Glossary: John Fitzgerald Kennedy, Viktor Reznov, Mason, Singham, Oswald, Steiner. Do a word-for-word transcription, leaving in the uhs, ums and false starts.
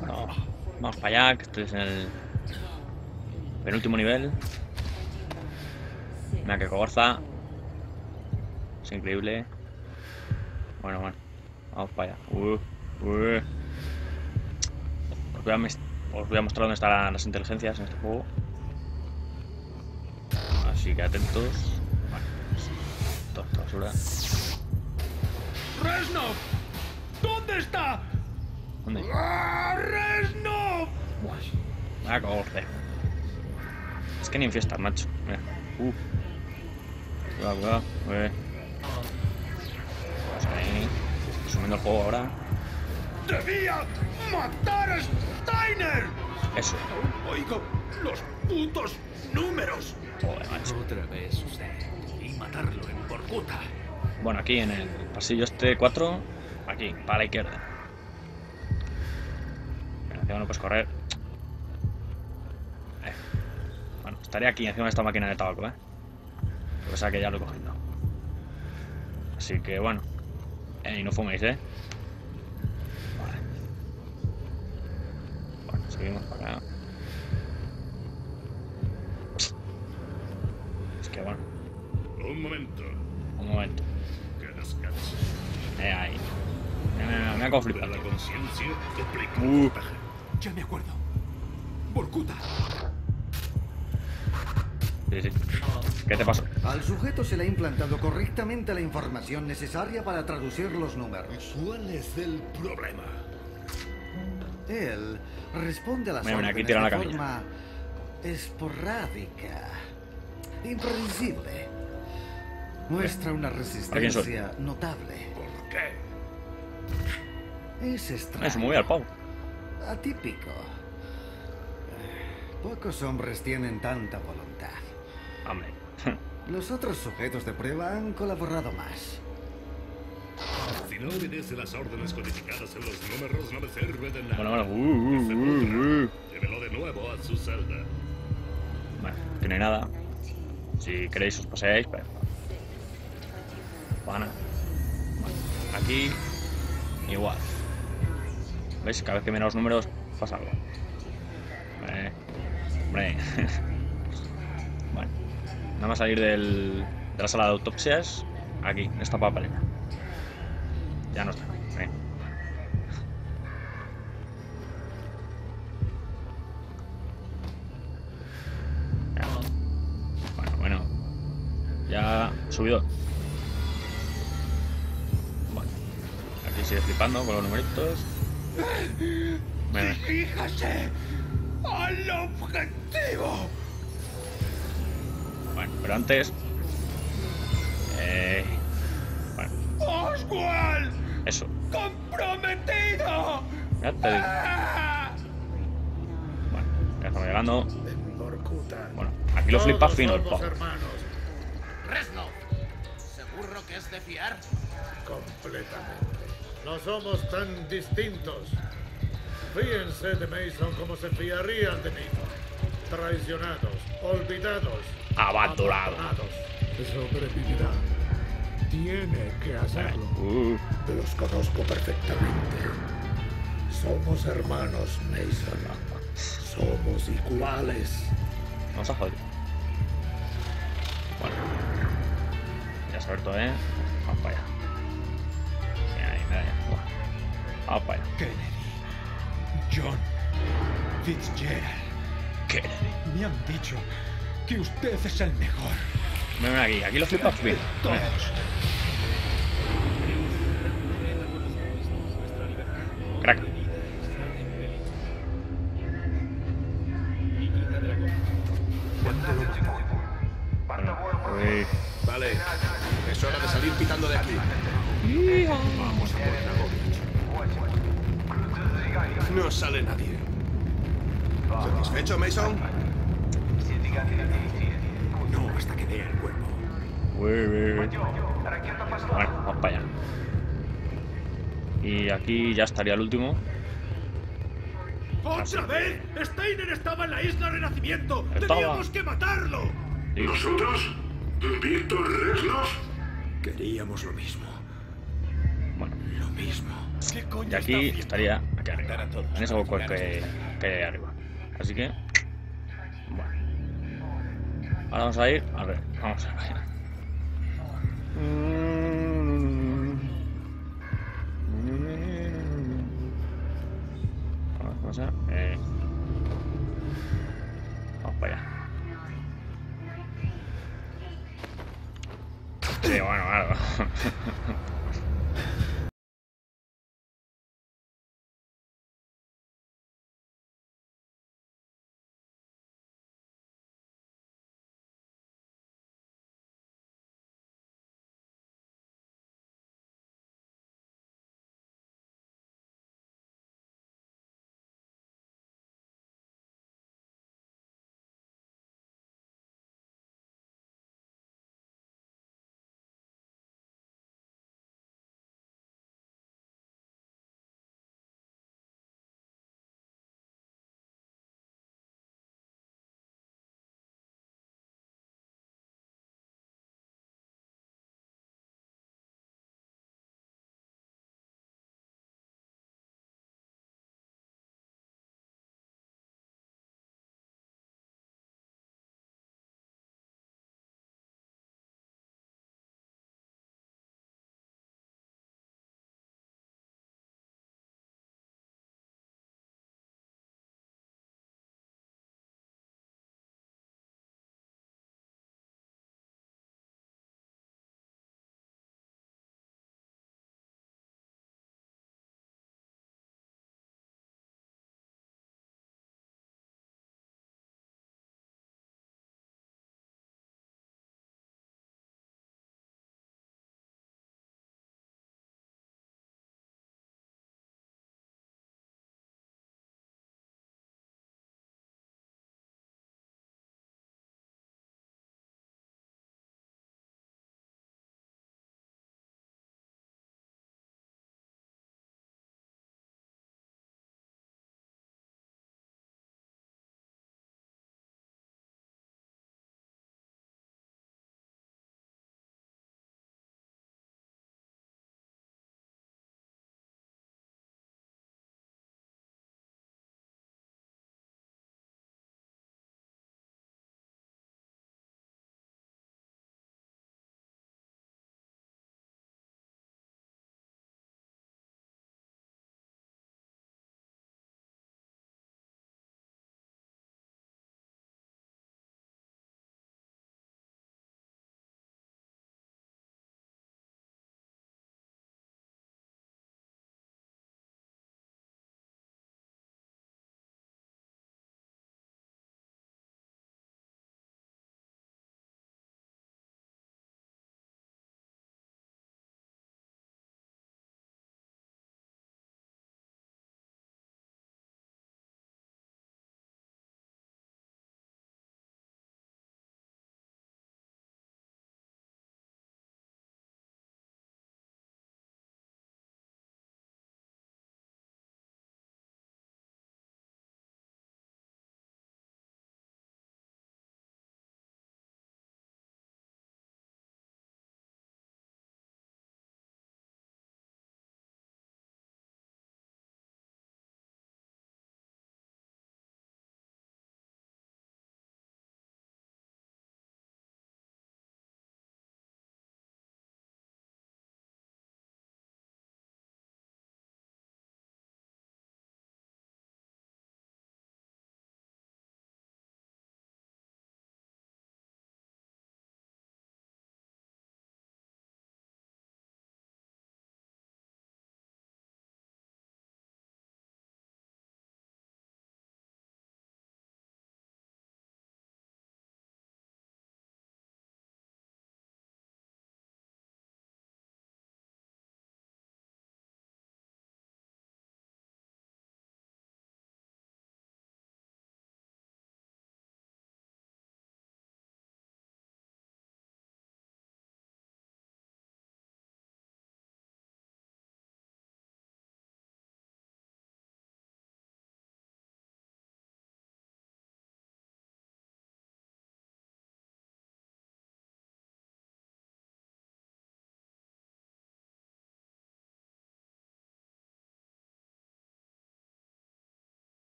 Bueno, vamos para allá, que estoy en el penúltimo nivel. Mira que cogorza. Es increíble. Bueno, bueno. Vamos para allá. Uh, uh. Os, voy a, os voy a mostrar dónde están las inteligencias en este juego. Así que atentos. Vale, pues, toda esta basura. ¡Reznov! ¿Dónde está? ¿Dónde? ¡Ah, Reznov! Buah, cogorza. Es que ni en fiesta, macho. Mira. Uh. Cuidado, cuidado. Eh. Vamos ahí. Estoy subiendo el juego ahora. ¡Debía matar a Steiner! Eso. Oigo los putos números. Joder, macho. Otra vez usted. Y matarlo en por puta. Bueno, aquí en el pasillo este cuatro. Aquí, para la izquierda. Bueno, hacia uno puedes correr. Eh. Bueno, estaría aquí encima de esta máquina de tabaco, ¿eh? O sea que ya lo he cogido. Así que bueno. Eh, y no fuméis, ¿eh? Vale. Bueno, seguimos para acá. Es que bueno. Un momento. Un momento. Que descanse. Eh, ahí. Me, me, me ha conflictado. La conciencia te uh. Ya me acuerdo. Borcuta. Sí, sí. ¿Qué te pasó? Al sujeto se le ha implantado correctamente la información necesaria para traducir los números. ¿Cuál es el problema? Él responde a las mira, mira, órdenes de la forma esporádica, imprevisible. Muestra una resistencia notable. ¿Por qué? Es extraño. Es muy al pavo. Atípico. Pocos hombres tienen tanta voluntad. Hombre. Los otros sujetos de prueba han colaborado más. Si no obedece las órdenes codificadas en los números, no me sirve de nada. Bueno, bueno, uh, uh, uh, uh. Llévelo de nuevo a su celda. Bueno, que no hay nada. Si queréis os paséis, pero... Bueno, aquí... Igual. ¿Veis? Cada vez que mira los números, pasa algo. Hombre. Hombre. Vamos a salir del, de la sala de autopsias. Aquí, en esta papelera. Ya no está. Bien. Ya. Bueno, bueno. Ya subido. Bueno. Aquí sigue flipando con los numeritos. Bueno. ¡Fíjate al objetivo! Bueno, pero antes... Eh... Bueno. ¡Oswald! Eso. ¡Comprometido! Ya te digo. Bueno, ya estamos llegando. Bueno, aquí lo flipa fino el pop. Reznov, ¿seguro que es de fiar? Completamente. No somos tan distintos. Fíjense de Mason como se fiarían de mí. Traicionados, olvidados, abandonados. Sobrevivirá. Tiene que hacerlo. Uh. Los conozco perfectamente. Somos hermanos, Mason. Somos iguales. Vamos a joder. Bueno. Ya suelto, ¿eh? Vamos para allá. Mira ahí, mira allá. Bueno. Vamos para allá. Kennedy. John Fitzgerald. Me han dicho que usted es el mejor. Ven aquí, aquí lo flipas bien. Todos. Crack. Bueno, vale, es hora de salir pitando de aquí. Vamos a por el... No sale nadie. ¿Satisfecho, Mason? No, hasta que vea el cuerpo. Bueno, vamos para allá. Y aquí ya estaría el último. ¡Otra vez! ¡Steiner estaba en la isla Renacimiento! ¡Teníamos que matarlo! ¿Nosotros? ¿Viktor Reznov? Queríamos lo mismo. Bueno. Lo mismo. Y aquí estaría aquí arriba, en ese hueco que, que hay arriba. Así que, bueno. Ahora vamos a ir, a ver, vamos a la página. Vamos a, eh, vamos para allá. Sí, bueno, algo.